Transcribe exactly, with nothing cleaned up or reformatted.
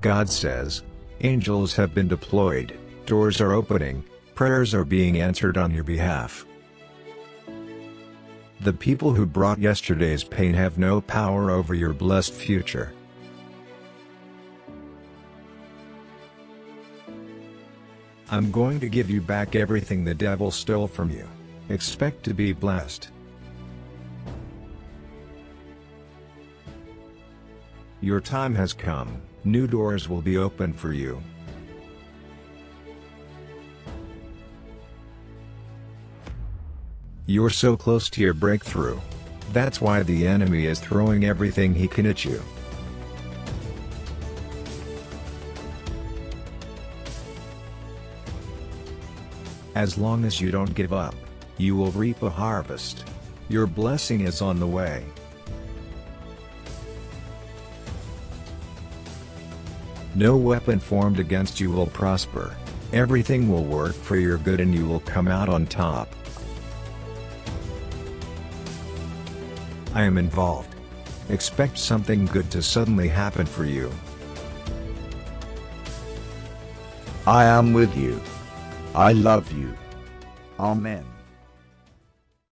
God says, angels have been deployed, doors are opening, prayers are being answered on your behalf. The people who brought yesterday's pain have no power over your blessed future. I'm going to give you back everything the devil stole from you. Expect to be blessed. Your time has come, new doors will be open for you. You're so close to your breakthrough. That's why the enemy is throwing everything he can at you. As long as you don't give up, you will reap a harvest. Your blessing is on the way. No weapon formed against you will prosper. Everything will work for your good and you will come out on top. I am involved. Expect something good to suddenly happen for you. I am with you. I love you. Amen.